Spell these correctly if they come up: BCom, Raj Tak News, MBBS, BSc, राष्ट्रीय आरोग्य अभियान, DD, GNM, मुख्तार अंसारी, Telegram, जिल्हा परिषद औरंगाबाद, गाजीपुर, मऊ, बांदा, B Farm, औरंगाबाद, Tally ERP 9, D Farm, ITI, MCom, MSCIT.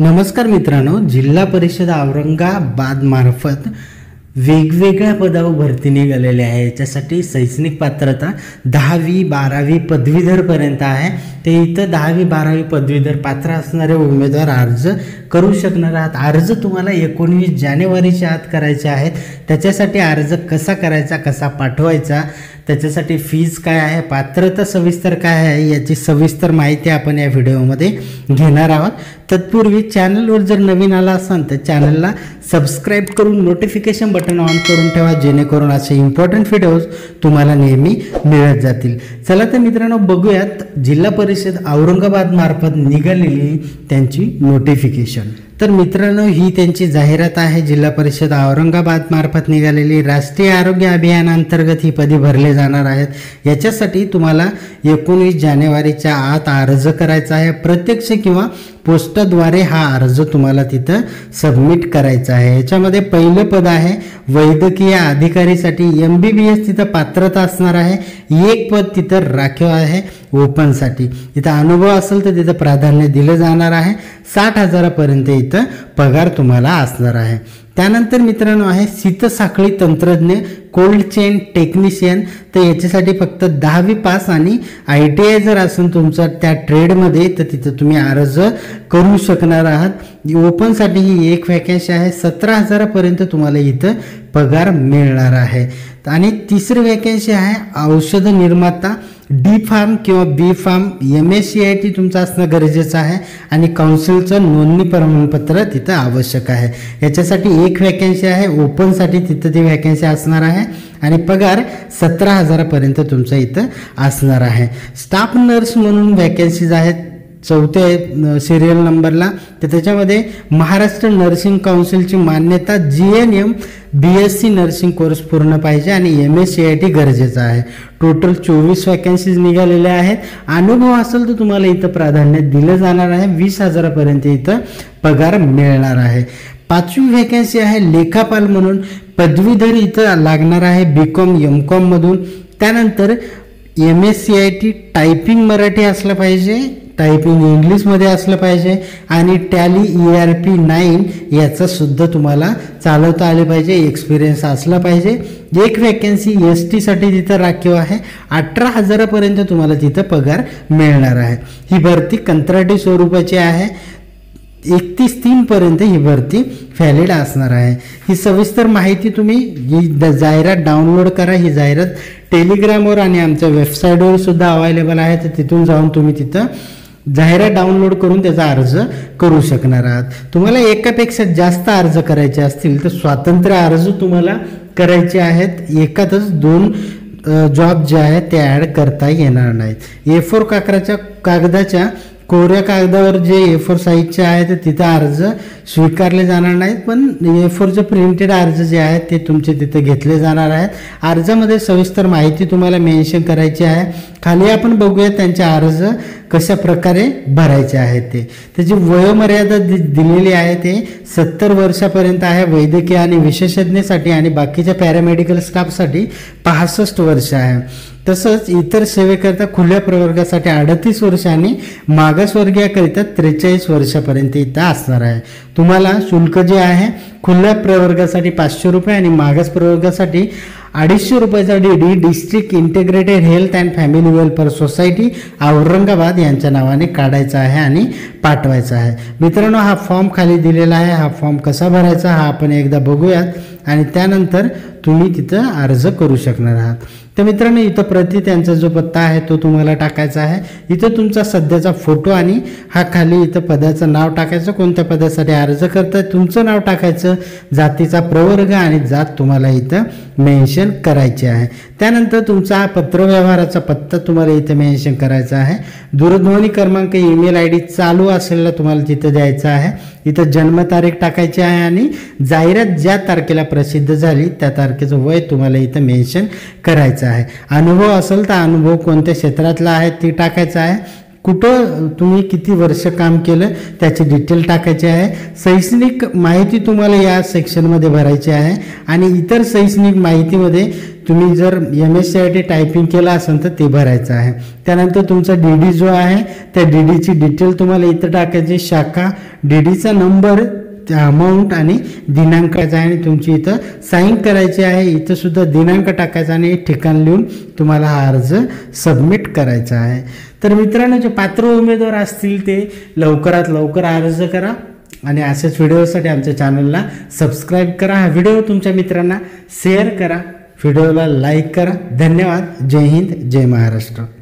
नमस्कार मित्रांनो, जिल्हा परिषद औरंगाबाद मार्फत वेगवेगळ्या पदावर भरती निघालेली आहे। याच्यासाठी शैक्षणिक पात्रता 10वी 12वी पदवीधरपर्यंत आहे। ते इथं 10वी 12वी पदवीधर पात्र असणारे उमेदवार अर्ज करू शकणार आहात। अर्ज तुम्हाला 19 जानेवारीच्या आत करायचे आहेत। त्याच्यासाठी अर्ज कसा करायचा, कसा पाठवायचा, त्याच्यासाठी फीज काय आहे, पात्रता सविस्तर काय आहे, याची सविस्तर माहिती आपण या व्हिडिओमध्ये घेणार आहोत। तत्पूर्वी चॅनलवर जर नवीन आला असाल तर चॅनलला सबस्क्राइब करून नोटिफिकेशन बटन ऑन करून ठेवा, जेणेकरून असे इम्पॉर्टंट व्हिडिओज तुम्हाला नेहमी मिळत जातील। चला तर मित्रांनो बघूयात जिल्हा परिषद औरंगाबाद मार्फत निघालेली त्यांची नोटिफिकेशन। तर मित्रांनो ही त्यांची जाहिरात आहे, जिल्हा परिषद औरंगाबाद मार्फत निघालेली। राष्ट्रीय आरोग्य अभियान अंतर्गत ही पदे भरले जाणार आहेत। याच्यासाठी तुम्हाला 19 जानेवारीच्या आत अर्ज करायचा आहे। प्रत्यक्ष किंवा पोस्टाद्वारे हा अर्ज तुम्हाला तिथं सबमिट करायचा आहे। याच्यामध्ये पहिले पद आहे वैद्यकीय अधिकारीसाठी MBBS, तिथं पात्रता असणार आहे। एक पद तिथं राखीव आहे ओपनसाठी, तिथं अनुभव असेल तर तिथं प्राधान्य दिलं जाणार आहे। 60,000पर्यंत इथं पगार तुम्हाला असणार आहे। त्यानंतर मित्रांनो आहे शीतसाखळी तंत्रज्ञ कोल्ड चेन टेक्निशियन। तर याच्यासाठी फक्त 10वी पास आणि ITI जर असून तुमचा त्या ट्रेडमध्ये तर तिथं तुम्ही अर्ज करू शकणार आहात। ओपनसाठी ही एक व्हॅकन्सी आहे। 17,000पर्यंत तुम्हाला इथं पगार मिळणार आहे। आणि तिसरी व्हॅकन्सी आहे औषध निर्माता D Farm किंवा B Farm MSCIT तुमचं असणं गरजेचं आहे आणि काउन्सिलचं नोंदणी प्रमाणपत्र तिथं आवश्यक आहे। याच्यासाठी एक व्हॅकन्सी आहे ओपनसाठी, तिथं ती व्हॅकन्सी असणार आहे आणि पगार 17,000पर्यंत तुमचं इथं असणार आहे। स्टाफ नर्स म्हणून व्हॅकन्सीज आहेत 4थ्या सिरियल नंबरला। तर त्याच्यामध्ये महाराष्ट्र नर्सिंग काउन्सिलची मान्यता GNM BSc नर्सिंग कोर्स पूर्ण पाहिजे आणि MSCIT गरजेचं आहे। टोटल 24 व्हॅकन्सीज निघालेल्या आहेत। अनुभव असेल तर तुम्हाला इथं प्राधान्य दिलं जाणार आहे। 20,000पर्यंत इथं पगार मिळणार आहे। 5वी व्हॅकन्सी आहे लेखापाल म्हणून, पदवीधर इथं लागणार आहे BCom MCom मधून। त्यानंतर MSCIT टायपिंग मराठी असलं पाहिजे, टायपिंग इंग्लिशमध्ये असलं पाहिजे आणि Tally ERP 9 याचा सुद्धा तुम्हाला चालवता आले पाहिजे, एक्सपिरियन्स असला पाहिजे। एक व्हॅकन्सी STसाठी तिथं राखीव आहे। 18,000पर्यंत तुम्हाला तिथं पगार मिळणार आहे। ही भरती कंत्राटी स्वरूपाची आहे। 31/3पर्यंत ही भरती व्हॅलिड असणार आहे। ही सविस्तर माहिती तुम्ही ही जाहिरात डाउनलोड करा। ही जाहिरात टेलिग्रामवर आणि आमच्या वेबसाईटवर सुद्धा अवेलेबल आहे, तर तिथून जाऊन तुम्ही तिथं जाहिरात डाउनलोड करून त्याचा अर्ज करू शकणार आहात। तुम्हाला एकापेक्षा जास्त अर्ज करायचे असतील तर स्वतंत्र अर्ज तुम्हाला करायचे आहेत। एकातच 2 जॉब जे आहेत ते ॲड करता येणार नाहीत। A4 कागदाच्या कोऱ्या कागदावर जे A4 साईजचे आहेत तिथं अर्ज स्वीकारले जाणार नाहीत, पण A4चे प्रिंटेड अर्ज जे आहेत ते तुमचे तिथे घेतले जाणार आहेत। अर्जामध्ये सविस्तर माहिती तुम्हाला मेन्शन करायची आहे। खाली आपण बघूया त्यांचे अर्ज कशा प्रकारे भरायचे आहेत ते। त्याची वयोमर्यादा दिलेली आहे ते 70 वर्षापर्यंत आहे वैद्यकीय आणि विशेषज्ञसाठी, आणि बाकीच्या पॅरामेडिकल स्टाफसाठी 65 वर्ष आहे। तसंच इतर सेवेकरिता खुल्या प्रवर्गासाठी 38 वर्ष आणि मागासवर्गीयाकरिता 43 वर्षापर्यंत इथं असणार आहे। तुम्हाला शुल्क जे आहे खुल्या प्रवर्गासाठी 500 रुपये आणि मागास प्रवर्गासाठी 250 रुपयाचा DD district integrated health and family welfare society औरंगाबाद यांच्या नावाने काढायचा आहे आणि पाठवायचा आहे। मित्रांनो हा फॉर्म खाली दिलेला आहे, हा फॉर्म कसा भरायचा हा आपण एकदा बघूयात आणि त्यानंतर तुम्ही तिथं अर्ज करू शकणार आहात। तर मित्रांनो इथं प्रति त्यांचा जो पत्ता आहे तो तुम्हाला टाकायचा आहे। इथं तुमचा सध्याचा फोटो आणि हा खाली इथं पदाचं नाव टाकायचं, कोणत्या पदासाठी अर्ज करताय तुमचं नाव टाकायचं, जातीचा प्रवर्ग आणि जात तुम्हाला इथं मेन्शन करायची आहे। त्यानंतर तुमचा पत्रव्यवहाराचा पत्ता तुम्हाला इथं मेन्शन करायचा आहे। दूरध्वनी क्रमांक, email ID चालू असेल तुम्हाला तिथं द्यायचा आहे। इथं जन्मतारीख टाकायची आहे आणि जाहिरात ज्या तारखेला प्रसिद्ध झाली त्या तारखेचं वय तुम्हाला इथं मेन्शन करायचं आहे। अनुभव असेल तर अनुभव कोणत्या क्षेत्रातला आहे ती टाकायचा आहे। कुठं तुम्ही किती वर्ष काम केलं त्याची डिटेल टाकायची आहे। शैक्षणिक माहिती तुम्हाला या सेक्शनमध्ये भरायची आहे आणि इतर शैक्षणिक माहितीमध्ये तुम्ही जर MSCIT टायपिंग केला असेल तर ते भरायचं आहे। त्यानंतर तुमचा DD जो आहे त्या DD ची डिटेल तुम्हाला इथे टाकायची, शाखा, DD चा नंबर, अमाउंट आणि दिनांक आणि तुमची इथे साइन करायची आहे। इथे सुद्धा दिनांक टाकायचा आणि ठिकाण लिहून तुम्हाला हा अर्ज सबमिट करायचा आहे। तर मित्रांनो, जे पात्र उमेदवार असतील ते लवकरात लवकर अर्ज करा आणि असेच व्हिडिओसाठी आमच्या चॅनलला सबस्क्राइब करा, हा व्हिडिओ तुमच्या मित्रांना शेअर करा, व्हिडिओला लाईक करा। धन्यवाद। जय हिंद, जय महाराष्ट्र।